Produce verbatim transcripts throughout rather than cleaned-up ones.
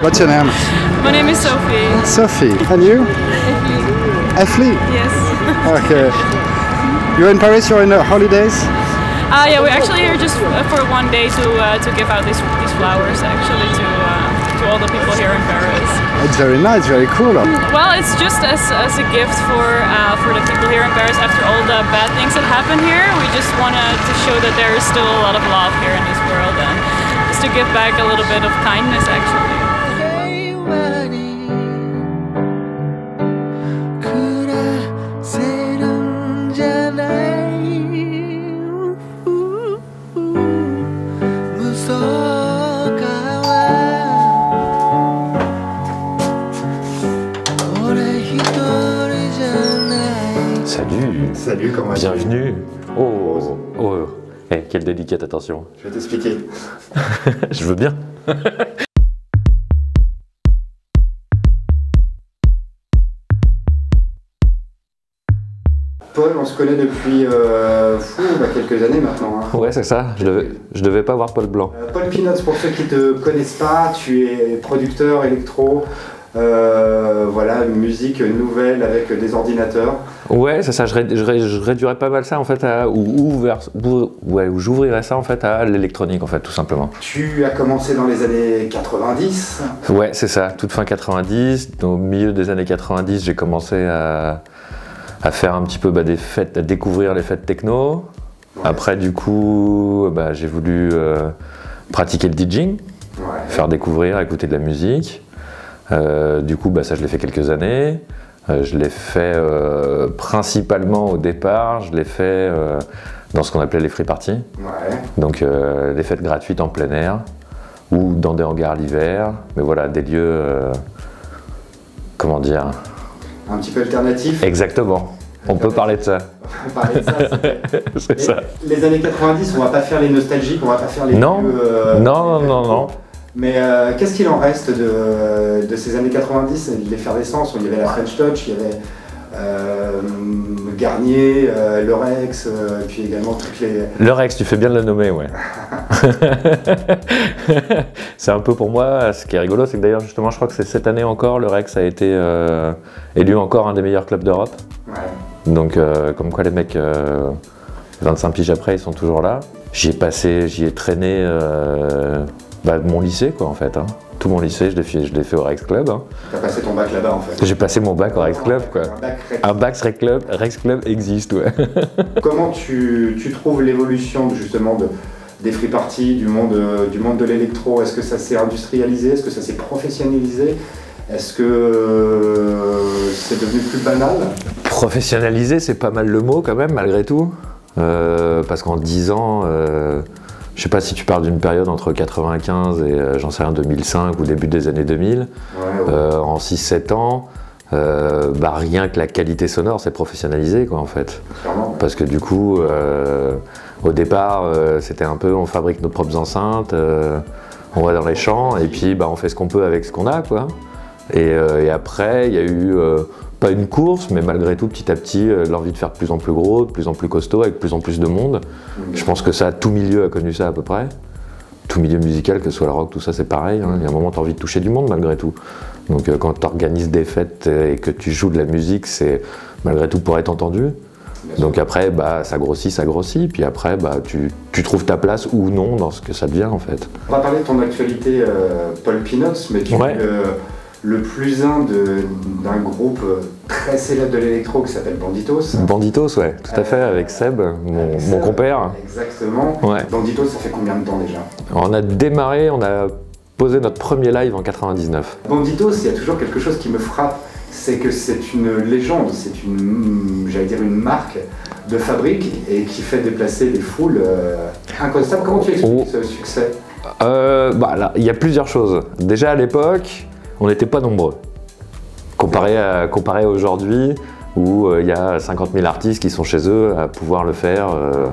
What's your name? My name is Sophie. Sophie. And you? Effie. Effie? Yes. Okay. You're in Paris, you're in the holidays? Uh, yeah, we're actually here just for one day to, uh, to give out these, these flowers actually to, uh, to all the people here in Paris. It's very nice, very cool. Well, it's just as, as a gift for uh, for the people here in Paris after all the bad things that happen here. We just wanted to show that there is still a lot of love here in this world and just to give back a little bit of kindness actually. Salut. Salut, comment vas-tu? Bienvenue. Oh, oh, oh. Hey, quelle délicate, attention. Je vais t'expliquer. Je veux bien. Paul, on se connaît depuis euh, fou, bah, quelques années maintenant. Hein. Ouais, c'est ça. Je devais, je devais pas voir Paul Blanc. Euh, Paul Peanuts, pour ceux qui te connaissent pas, tu es producteur électro. Euh, voilà, une musique nouvelle avec des ordinateurs. Ouais, c'est ça, je, ré, je, ré, je réduirais pas mal ça en fait à, ou, ou, vers, ou ouais, j'ouvrirais ça en fait à l'électronique en fait, tout simplement. Tu as commencé dans les années quatre-vingt-dix? Ouais, c'est ça, toute fin quatre-vingt-dix, au milieu des années quatre-vingt-dix, j'ai commencé à, à faire un petit peu bah, des fêtes, à découvrir les fêtes techno. Ouais. Après du coup, bah, j'ai voulu euh, pratiquer le DJing, ouais. Faire découvrir, écouter de la musique. Euh, du coup, bah, ça je l'ai fait quelques années, euh, je l'ai fait euh, principalement au départ, je l'ai fait euh, dans ce qu'on appelait les free parties, ouais. Donc euh, des fêtes gratuites en plein air ou dans des hangars l'hiver, mais voilà, des lieux, euh, comment dire, un petit peu alternatifs. Exactement. On peut parler de ça. On peut parler de ça, c'est ça. Les années quatre-vingt-dix, on va pas faire les nostalgiques, on va pas faire les non. Lieux, euh, non, non, non, non. Mais euh, qu'est-ce qu'il en reste de, de ces années quatre-vingt-dix, l'effervescence? Il y avait la French Touch, il y avait euh, Garnier, euh, Le Rex, euh, puis également toutes les... Le Rex, tu fais bien de le nommer, ouais. C'est un peu pour moi, ce qui est rigolo, c'est que d'ailleurs justement, je crois que c'est cette année encore, Le Rex a été euh, élu encore un des meilleurs clubs d'Europe. Ouais. Donc euh, comme quoi les mecs, euh, vingt-cinq piges après, ils sont toujours là. J'y ai passé, j'y ai traîné... Euh, Bah, mon lycée quoi en fait, hein. Tout mon lycée je l'ai fait, je l'ai fait au Rex Club. Hein. T'as passé ton bac là-bas en fait? J'ai passé mon bac au Rex Club quoi. Un bac Rex, un bac Rex Club, Rex Club existe ouais. Comment tu, tu trouves l'évolution justement de, des free parties, du monde, du monde de l'électro? Est-ce que ça s'est industrialisé? Est-ce que ça s'est professionnalisé? Est-ce que euh, c'est devenu plus banal? Professionnalisé c'est pas mal le mot quand même malgré tout. Euh, parce qu'en dix ans... Euh, je sais pas si tu parles d'une période entre quatre-vingt-quinze et euh, j'en sais rien, deux mille cinq ou début des années deux mille, ouais, ouais. Euh, en six sept ans, euh, bah, rien que la qualité sonore s'est professionnalisée quoi en fait. Clairement, ouais. Parce que du coup, euh, au départ, euh, c'était un peu on fabrique nos propres enceintes, euh, on va dans les champs et puis bah, on fait ce qu'on peut avec ce qu'on a quoi. Et, euh, et après, il y a eu, euh, pas une course, mais malgré tout, petit à petit, euh, l'envie de faire de plus en plus gros, de plus en plus costaud, avec de plus en plus de monde. Mmh. Je pense que ça, tout milieu a connu ça à peu près. Tout milieu musical, que ce soit le rock, tout ça, c'est pareil. Hein. Il y a un moment, tu as envie de toucher du monde malgré tout. Donc euh, quand tu organises des fêtes et que tu joues de la musique, c'est malgré tout pour être entendu. Donc après, bah, ça grossit, ça grossit, puis après, bah, tu, tu trouves ta place ou non dans ce que ça devient en fait. On va parler de ton actualité, euh, Paul Peanuts, mais tu... Ouais. Euh... le plus un d'un groupe très célèbre de l'électro qui s'appelle Banditos. Banditos, ouais, tout à euh, fait, avec Seb, mon, avec Seb, mon compère. Exactement. Ouais. Banditos, ça fait combien de temps déjà? On a démarré, on a posé notre premier live en quatre-vingt-dix-neuf. Banditos, il y a toujours quelque chose qui me frappe, c'est que c'est une légende, c'est une, j'allais dire une marque de fabrique et qui fait déplacer des foules euh, inconstables. Comment tu expliques oh. ce succès? euh, bah, là, il y a plusieurs choses. Déjà à l'époque, on n'était pas nombreux, comparé à, comparé à aujourd'hui où il euh, y a cinquante mille artistes qui sont chez eux à pouvoir le faire, euh,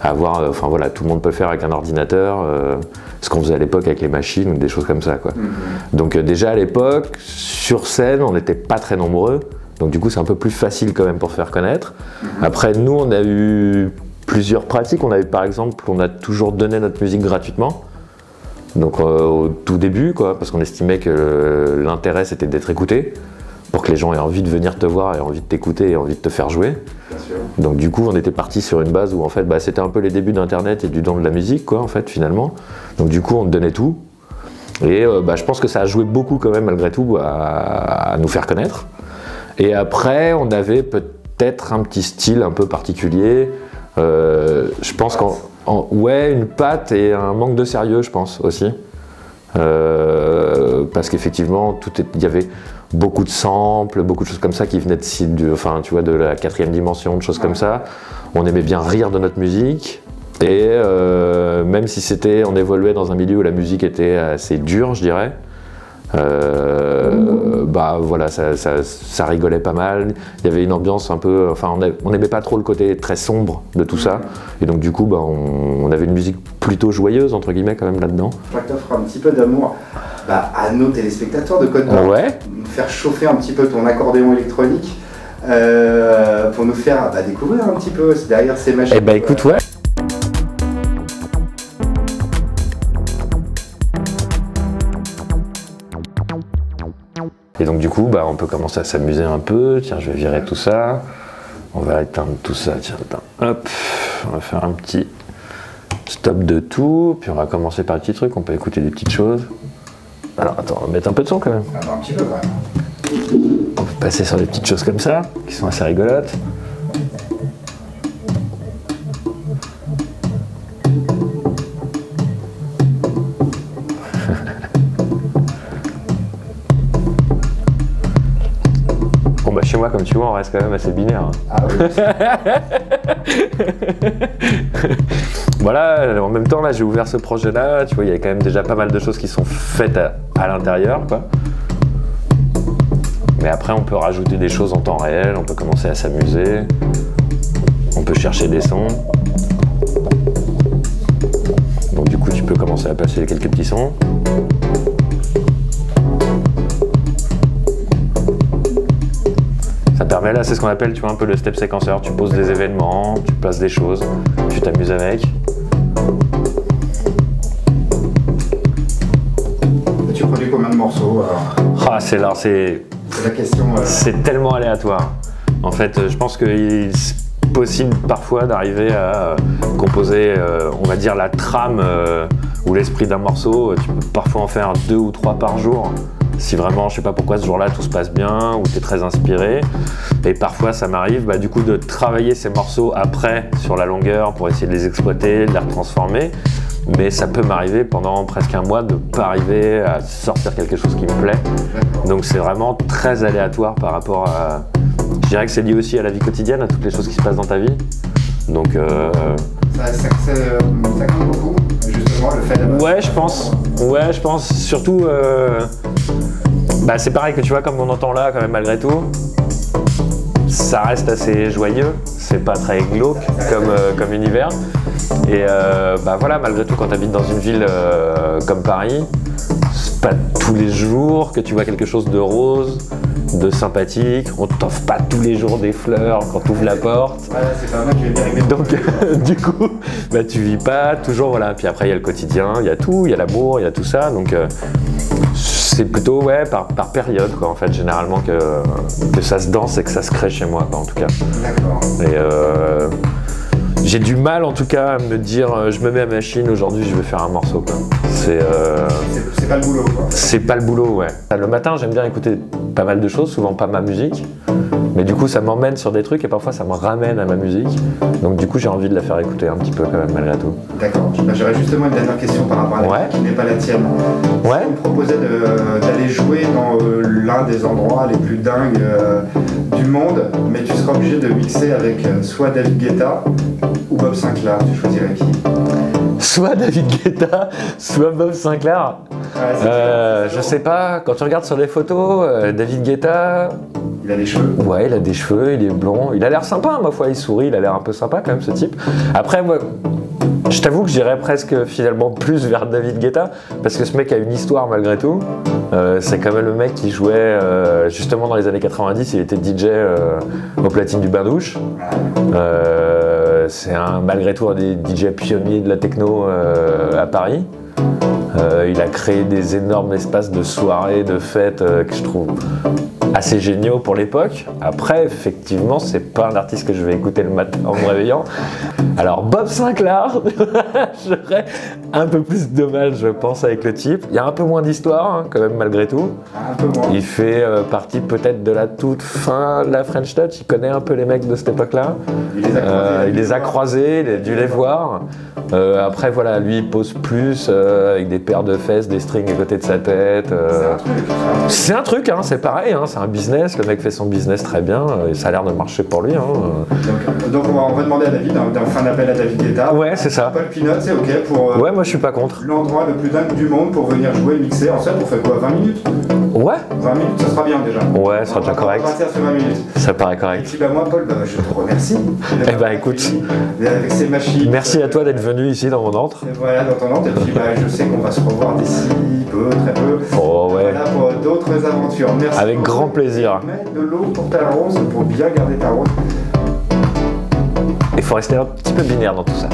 à avoir, enfin euh, voilà, tout le monde peut le faire avec un ordinateur, euh, ce qu'on faisait à l'époque avec les machines ou des choses comme ça quoi. Mm-hmm. Donc euh, déjà à l'époque, sur scène, on n'était pas très nombreux, donc du coup c'est un peu plus facile quand même pour faire connaître. Mm-hmm. Après nous on a eu plusieurs pratiques, on a eu par exemple, on a toujours donné notre musique gratuitement. Donc euh, au tout début, quoi, parce qu'on estimait que euh, l'intérêt c'était d'être écouté, pour que les gens aient envie de venir te voir, aient envie de t'écouter, aient envie de te faire jouer. Bien sûr. Donc du coup on était parti sur une base où en fait bah, c'était un peu les débuts d'internet et du don de la musique, quoi, en fait, finalement. Donc du coup on te donnait tout. Et euh, bah, je pense que ça a joué beaucoup quand même malgré tout à, à nous faire connaître. Et après on avait peut-être un petit style un peu particulier. Euh, je pense qu'en En, ouais, une patte et un manque de sérieux, je pense, aussi. Euh, parce qu'effectivement, il y avait beaucoup de samples, beaucoup de choses comme ça qui venaient de, de, enfin, tu vois, de la quatrième dimension, de choses comme ça. On aimait bien rire de notre musique. Et euh, même si c'était, on évoluait dans un milieu où la musique était assez dure, je dirais, euh, bah voilà, ça, ça, ça rigolait pas mal, il y avait une ambiance un peu, enfin on n'aimait pas trop le côté très sombre de tout ça, et donc du coup bah, on, on avait une musique plutôt joyeuse entre guillemets quand même là-dedans. Je crois que t'offres un petit peu d'amour bah, à nos téléspectateurs de Côte d'Ivoire, ouais. Faire chauffer un petit peu ton accordéon électronique euh, pour nous faire bah, découvrir un petit peu derrière ces machines. Eh bah écoute, ouais. Et donc du coup, bah, on peut commencer à s'amuser un peu. Tiens, je vais virer tout ça. On va éteindre tout ça. Tiens, hop. On va faire un petit stop de tout. Puis on va commencer par des petits trucs. On peut écouter des petites choses. Alors attends, on va mettre un peu de son quand même. Attends, un petit peu quand même. On peut passer sur des petites choses comme ça, qui sont assez rigolotes. Comme tu vois, on reste quand même assez binaire. Ah, oui. Voilà, en même temps, là j'ai ouvert ce projet-là, tu vois, il y a quand même déjà pas mal de choses qui sont faites à, à l'intérieur, quoi. Mais après, on peut rajouter des choses en temps réel, on peut commencer à s'amuser, on peut chercher des sons. Donc du coup, tu peux commencer à passer quelques petits sons. Mais là c'est ce qu'on appelle, tu vois, un peu le step séquenceur, tu poses des événements, tu passes des choses, tu t'amuses avec. Et tu produis combien de morceaux alors? Ah, c'est là, c'est la question. Euh... C'est tellement aléatoire. En fait, je pense qu'il est possible parfois d'arriver à composer, euh, on va dire, la trame euh, ou l'esprit d'un morceau. Tu peux parfois en faire deux ou trois par jour. Si vraiment, je sais pas pourquoi, ce jour-là, tout se passe bien ou tu es très inspiré. Et parfois, ça m'arrive bah, du coup de travailler ces morceaux après sur la longueur pour essayer de les exploiter, de les retransformer. Mais ça peut m'arriver pendant presque un mois de pas arriver à sortir quelque chose qui me plaît. Donc c'est vraiment très aléatoire par rapport à... Je dirais que c'est lié aussi à la vie quotidienne, à toutes les choses qui se passent dans ta vie. Donc... Euh... Ça, ça, ça, ça compte beaucoup, justement, le fait d'avoir... Ouais, je pense. Ouais, je pense. Surtout... Euh... Bah c'est pareil que tu vois, comme on entend là quand même malgré tout, ça reste assez joyeux, c'est pas très glauque comme, euh, comme univers. Et euh, bah voilà, malgré tout quand tu habites dans une ville euh, comme Paris, c'est pas tous les jours que tu vois quelque chose de rose, de sympathique, on t'offre pas tous les jours des fleurs quand tu ouvres la porte. Voilà, c'est pas moi qui vais bien arriver. Donc du coup, bah tu vis pas toujours, voilà. Puis après il y a le quotidien, il y a tout, il y a l'amour, il y a tout ça, donc euh, c'est plutôt ouais, par, par période, quoi, en fait, généralement que, que ça se danse et que ça se crée chez moi, quoi, en tout cas. D'accord. Et euh, j'ai du mal, en tout cas, à me dire, je me mets à machine, aujourd'hui, je vais faire un morceau, quoi. C'est euh, pas le boulot, quoi. C'est pas le boulot, ouais. Le matin, j'aime bien écouter pas mal de choses, souvent pas ma musique, mais du coup, ça m'emmène sur des trucs et parfois, ça me ramène à ma musique. Donc du coup, j'ai envie de la faire écouter un petit peu, quand même, malgré tout. D'accord. J'aurais justement une dernière question par rapport à la ouais. qui n'est pas la tienne. Ouais. Si on me proposait de... d'aller jouer dans euh, l'un des endroits les plus dingues euh, du monde, mais tu seras obligé de mixer avec euh, soit David Guetta ou Bob Sinclar, tu choisirais qui? Soit David Guetta, soit Bob Sinclar. Ouais, euh, je sais pas, quand tu regardes sur les photos, euh, David Guetta... Il a des cheveux. Ouais, il a des cheveux, il est blond, il a l'air sympa, ma foi, il sourit, il a l'air un peu sympa quand même ce type. Après, moi... Je t'avoue que j'irais presque finalement plus vers David Guetta, parce que ce mec a une histoire malgré tout. Euh, c'est quand même le mec qui jouait euh, justement dans les années quatre-vingt-dix, il était D J euh, au platine du Bain-Douche. Euh, c'est un malgré tout un des D J pionniers de la techno euh, à Paris. Euh, il a créé des énormes espaces de soirées, de fêtes euh, que je trouve assez géniaux pour l'époque. Après, effectivement, c'est pas un artiste que je vais écouter le matin en me réveillant. Alors, Bob Sinclar, j'aurais un peu plus de mal, je pense, avec le type. Il y a un peu moins d'histoire, hein, quand même, malgré tout. Un peu moins. Il fait euh, partie peut-être de la toute fin de la French Touch. Il connaît un peu les mecs de cette époque-là. Il les a croisés, euh, il les a, croisés il a dû les voir. Euh, après, voilà, lui, il pose plus euh, avec des paires de fesses, des strings à côté de sa tête. Euh... C'est un truc, hein, c'est pareil, hein, c'est un business, le mec fait son business très bien, et ça a l'air de marcher pour lui. Hein. Donc, donc on, va, on va demander à David, on va faire un appel à David Guetta. Ouais, c'est ça. Paul Peanuts, c'est ok pour... Euh, ouais, moi je suis pas contre. L'endroit le plus dingue du monde pour venir jouer, mixer, en fait, on fait quoi, vingt minutes? Ouais. vingt minutes, ça sera bien déjà. Ouais, ça sera déjà correct. vingt minutes. Ça paraît correct. Et puis bah, moi, Paul, bah, je te remercie. Eh bah écoute, avec ses machines. Merci à toi d'être venu ici dans mon antre. Et voilà, dans ton antre, et puis bah, je sais qu'on va se revoir d'ici peu, très peu. Oh ouais. Voilà pour d'autres aventures. Merci. Avec beaucoup. Grand plaisir. Mets de l'eau pour ta rose, pour bien garder ta rose. Il faut rester un petit peu binaire dans tout ça.